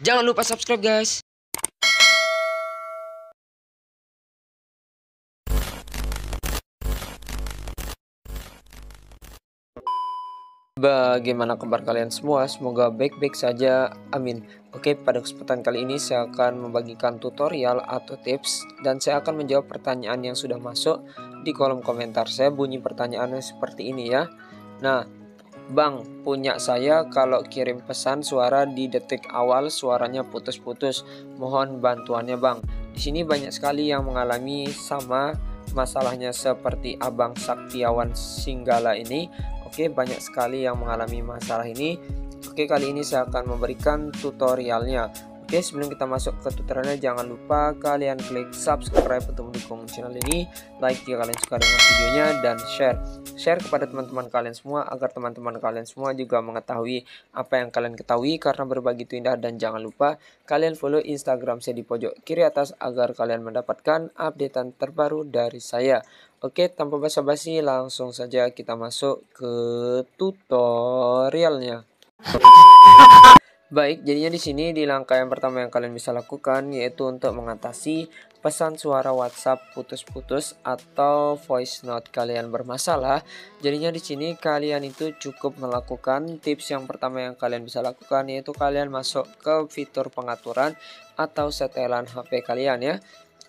Jangan lupa subscribe, guys. Bagaimana kabar kalian semua? Semoga baik-baik saja, amin. Oke, pada kesempatan kali ini saya akan membagikan tutorial atau tips, dan saya akan menjawab pertanyaan yang sudah masuk di kolom komentar saya. Bunyi pertanyaannya seperti ini ya. Nah, Bang, punya saya kalau kirim pesan suara di detik awal suaranya putus-putus, mohon bantuannya Bang. Di sini banyak sekali yang mengalami sama masalahnya seperti Abang Saktiawan Singgala ini. Oke, banyak sekali yang mengalami masalah ini. Oke, kali ini saya akan memberikan tutorialnya. Oke, sebelum kita masuk ke tutorialnya, jangan lupa kalian klik subscribe untuk mendukung channel ini, like jika kalian suka dengan videonya, dan share kepada teman-teman kalian semua agar teman-teman kalian semua juga mengetahui apa yang kalian ketahui, karena berbagi itu indah. Dan jangan lupa kalian follow Instagram saya di pojok kiri atas agar kalian mendapatkan updatean terbaru dari saya. Oke, tanpa basa-basi langsung saja kita masuk ke tutorialnya. Baik, jadinya di sini di langkah yang pertama yang kalian bisa lakukan yaitu untuk mengatasi pesan suara WhatsApp putus-putus atau voice note kalian bermasalah. Jadinya di sini kalian itu cukup melakukan tips yang pertama yang kalian bisa lakukan, yaitu kalian masuk ke fitur pengaturan atau setelan HP kalian ya.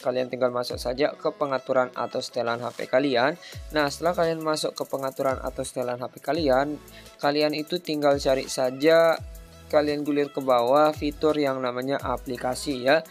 Kalian tinggal masuk saja ke pengaturan atau setelan HP kalian. Nah, setelah kalian masuk ke pengaturan atau setelan HP kalian, kalian itu tinggal cari saja, kalian gulir ke bawah fitur yang namanya aplikasi ya.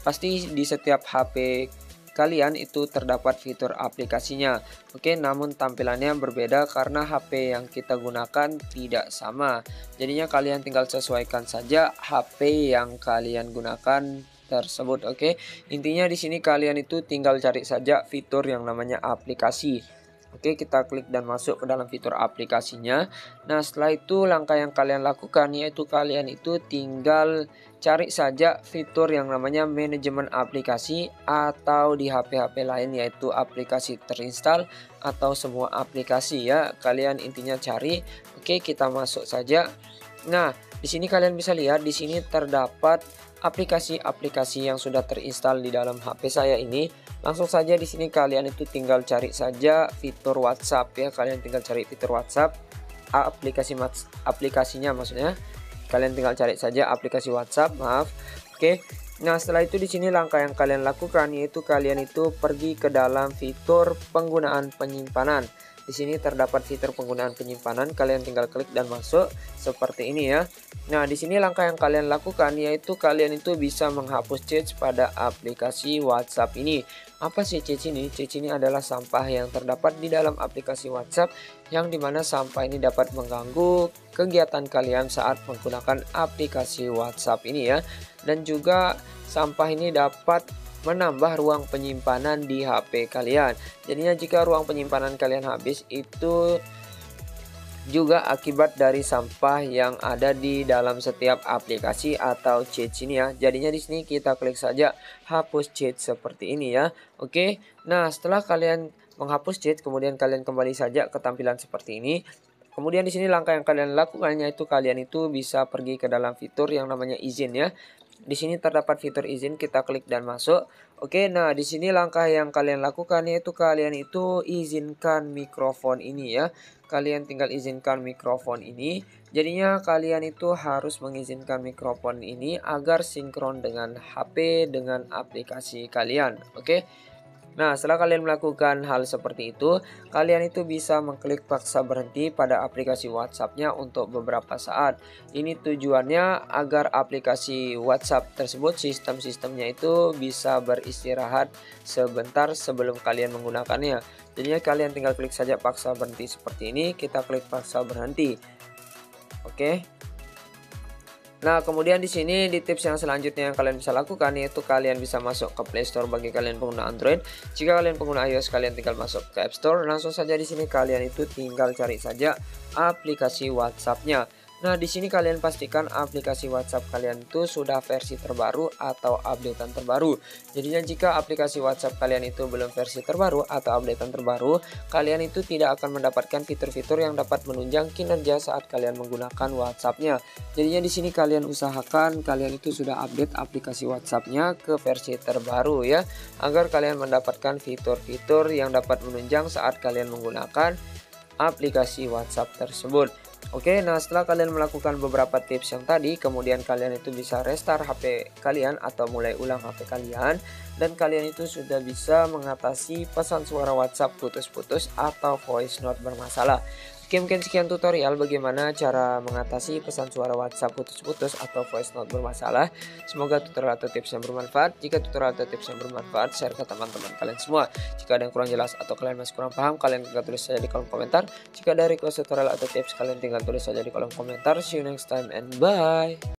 Pasti di setiap HP kalian itu terdapat fitur aplikasinya. Oke, namun tampilannya berbeda karena HP yang kita gunakan tidak sama. Jadinya kalian tinggal sesuaikan saja HP yang kalian gunakan tersebut. Oke, intinya di sini kalian itu tinggal cari saja fitur yang namanya aplikasi. Oke, kita klik dan masuk ke dalam fitur aplikasinya. Nah, setelah itu langkah yang kalian lakukan yaitu kalian itu tinggal cari saja fitur yang namanya manajemen aplikasi, atau di HP-HP lain yaitu aplikasi terinstall atau semua aplikasi ya. Kalian intinya cari. Oke, kita masuk saja. Nah, di sini kalian bisa lihat di sini terdapat aplikasi-aplikasi yang sudah terinstal di dalam HP saya ini. Langsung saja di sini kalian itu tinggal cari saja fitur WhatsApp ya. Kalian tinggal cari fitur WhatsApp, aplikasinya maksudnya. Kalian tinggal cari saja aplikasi WhatsApp, maaf. Oke. Nah, setelah itu di sini langkah yang kalian lakukan yaitu kalian itu pergi ke dalam fitur penggunaan penyimpanan. Di sini terdapat fitur penggunaan penyimpanan, kalian tinggal klik dan masuk seperti ini ya. Nah, di sini langkah yang kalian lakukan yaitu kalian itu bisa menghapus cache pada aplikasi WhatsApp ini. Apa sih cache ini? Cache ini adalah sampah yang terdapat di dalam aplikasi WhatsApp, yang dimana sampah ini dapat mengganggu kegiatan kalian saat menggunakan aplikasi WhatsApp ini ya. Dan juga sampah ini dapat menambah ruang penyimpanan di HP kalian. Jadinya jika ruang penyimpanan kalian habis, itu juga akibat dari sampah yang ada di dalam setiap aplikasi atau cache ini ya. Jadinya di sini kita klik saja hapus cache seperti ini ya. Oke. Nah, setelah kalian menghapus cache, kemudian kalian kembali saja ke tampilan seperti ini. Kemudian di sini langkah yang kalian lakukannya itu kalian itu bisa pergi ke dalam fitur yang namanya izin ya. Di sini terdapat fitur izin, kita klik dan masuk. Oke, nah di sini langkah yang kalian lakukan yaitu kalian itu izinkan mikrofon ini ya. Kalian tinggal izinkan mikrofon ini. Jadinya kalian itu harus mengizinkan mikrofon ini agar sinkron dengan HP dengan aplikasi kalian. Oke. Nah, setelah kalian melakukan hal seperti itu, kalian itu bisa mengklik paksa berhenti pada aplikasi WhatsApp-nya untuk beberapa saat. Ini tujuannya agar aplikasi WhatsApp tersebut, sistem-sistemnya itu bisa beristirahat sebentar sebelum kalian menggunakannya. Jadinya kalian tinggal klik saja paksa berhenti seperti ini, kita klik paksa berhenti. Oke. Nah, kemudian di sini di tips yang selanjutnya yang kalian bisa lakukan yaitu kalian bisa masuk ke Play Store bagi kalian pengguna Android. Jika kalian pengguna iOS, kalian tinggal masuk ke App Store. Langsung saja di sini kalian itu tinggal cari saja aplikasi WhatsApp-nya. Nah, di sini kalian pastikan aplikasi WhatsApp kalian itu sudah versi terbaru atau updatean terbaru. Jadinya jika aplikasi WhatsApp kalian itu belum versi terbaru atau updatean terbaru, kalian itu tidak akan mendapatkan fitur-fitur yang dapat menunjang kinerja saat kalian menggunakan WhatsApp-nya. Jadinya di sini kalian usahakan kalian itu sudah update aplikasi WhatsApp-nya ke versi terbaru ya, agar kalian mendapatkan fitur-fitur yang dapat menunjang saat kalian menggunakan aplikasi WhatsApp tersebut. Oke, nah setelah kalian melakukan beberapa tips yang tadi, kemudian kalian itu bisa restart HP kalian atau mulai ulang HP kalian, dan kalian itu sudah bisa mengatasi pesan suara WhatsApp putus-putus atau voice note bermasalah. Oke, mungkin sekian tutorial bagaimana cara mengatasi pesan suara WhatsApp putus-putus atau voice note bermasalah. Semoga tutorial atau tipsnya bermanfaat. Jika tutorial atau tipsnya bermanfaat, share ke teman-teman kalian semua. Jika ada yang kurang jelas atau kalian masih kurang paham, kalian tinggal tulis saja di kolom komentar. Jika ada request tutorial atau tips, kalian tinggal tulis saja di kolom komentar. See you next time and bye.